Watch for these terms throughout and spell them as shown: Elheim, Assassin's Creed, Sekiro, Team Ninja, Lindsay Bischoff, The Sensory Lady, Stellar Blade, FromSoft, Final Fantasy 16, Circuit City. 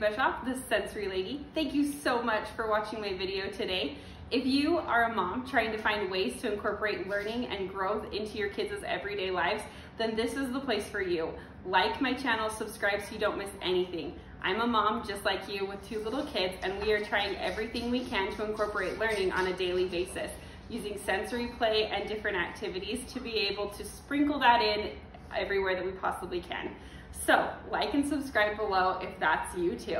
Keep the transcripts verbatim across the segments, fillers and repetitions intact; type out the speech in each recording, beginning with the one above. Bischoff, the Sensory Lady. Thank you so much for watching my video today. If you are a mom trying to find ways to incorporate learning and growth into your kids' everyday lives, then this is the place for you. Like my channel, subscribe so you don't miss anything. I'm a mom just like you with two little kids, and we are trying everything we can to incorporate learning on a daily basis, using sensory play and different activities to be able to sprinkle that in everywhere that we possibly can. So like and subscribe below if that's you too.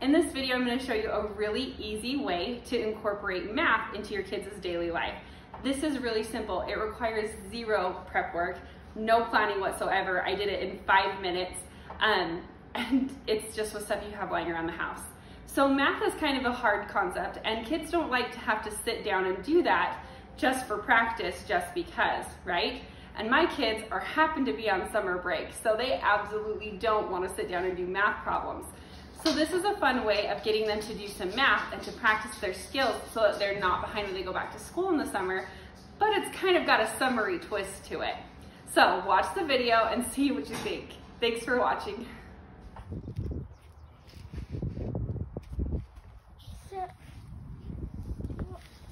In this video, I'm going to show you a really easy way to incorporate math into your kids' daily life. This is really simple. It requires zero prep work, no planning whatsoever. I did it in five minutes, um, and it's just with stuff you have lying around the house. So math is kind of a hard concept, and kids don't like to have to sit down and do that just for practice, just because, right? And my kids are happen to be on summer break, so they absolutely don't want to sit down and do math problems. So this is a fun way of getting them to do some math and to practice their skills so that they're not behind when they go back to school in the summer, but it's kind of got a summery twist to it. So watch the video and see what you think. Thanks for watching. So,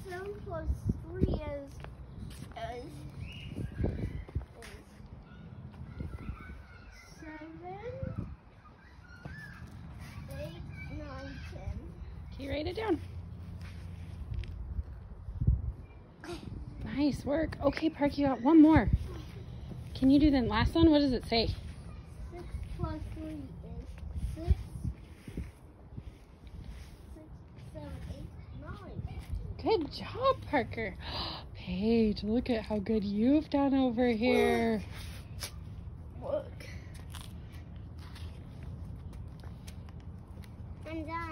seven plus three is, is, is seven. Okay, write it down. Nice work. Okay, Park, you got one more. Can you do the last one? What does it say? Six plus three is six. Six, seven, eight, nine. Good job, Parker. Paige, look at how good you've done over here. Look. Look.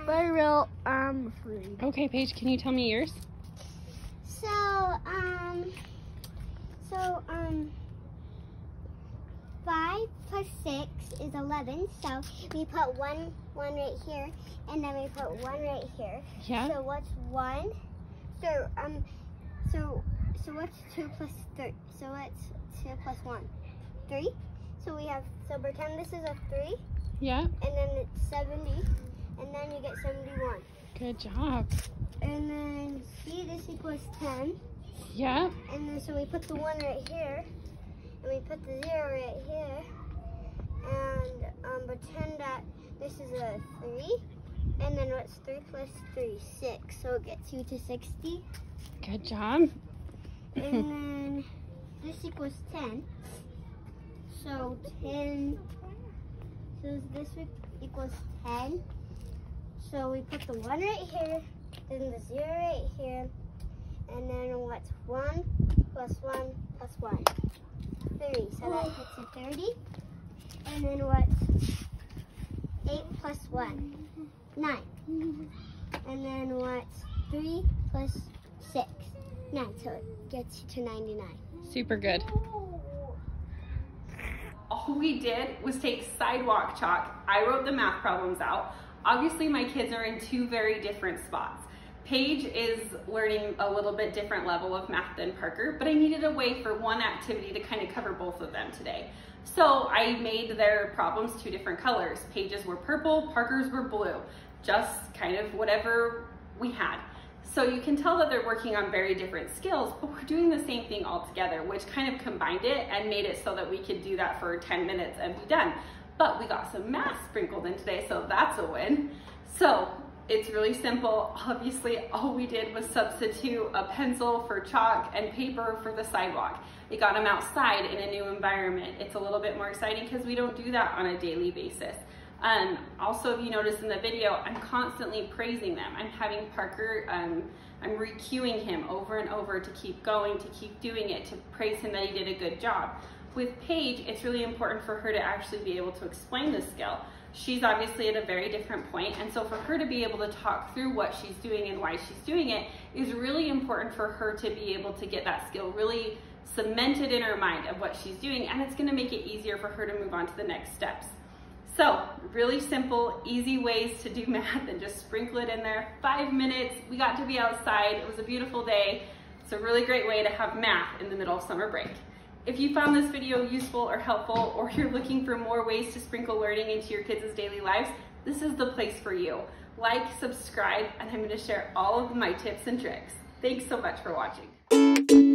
I will, um, free. Okay, Paige, can you tell me yours? So, um, so, um, five plus six is eleven, so we put one, one right here, and then we put one right here. Yeah. So what's one? So, um, so, so what's two plus three? So what's two plus one? Three. So we have, so pretend this is a three. Yeah. And then it's seventy. And then you get seventy-one. Good job. And then see, this equals ten. Yeah. And then so we put the one right here, and we put the zero right here, and um, pretend that this is a three. And then what's three plus three? Six. So it gets you to sixty. Good job. And then this equals ten. So ten. So this equals ten. So we put the one right here, then the zero right here, and then what's one plus one plus one? Three. So that gets you thirty. And then what's eight plus one? Nine. And then what's three plus six? Nine. So it gets you to ninety-nine. Super good. All we did was take sidewalk chalk. I wrote the math problems out. Obviously, my kids are in two very different spots. Paige is learning a little bit different level of math than Parker, but I needed a way for one activity to kind of cover both of them today. So I made their problems two different colors. Paige's were purple, Parker's were blue, just kind of whatever we had. So you can tell that they're working on very different skills, but we're doing the same thing all together, which kind of combined it and made it so that we could do that for ten minutes and be done. But we got some math sprinkled in today, so that's a win. So it's really simple. Obviously, all we did was substitute a pencil for chalk and paper for the sidewalk. We got them outside in a new environment. It's a little bit more exciting because we don't do that on a daily basis. Um, also, if you notice in the video, I'm constantly praising them. I'm having Parker, um, I'm re-cueing him over and over to keep going, to keep doing it, to praise him that he did a good job. With Paige, it's really important for her to actually be able to explain the skill. She's obviously at a very different point, and so for her to be able to talk through what she's doing and why she's doing it is really important for her to be able to get that skill really cemented in her mind of what she's doing, and it's going to make it easier for her to move on to the next steps. So really simple, easy ways to do math and just sprinkle it in there. Five minutes, we got to be outside. It was a beautiful day. It's a really great way to have math in the middle of summer break. If you found this video useful or helpful, or you're looking for more ways to sprinkle learning into your kids' daily lives, this is the place for you. Like, subscribe, and I'm going to share all of my tips and tricks. Thanks so much for watching.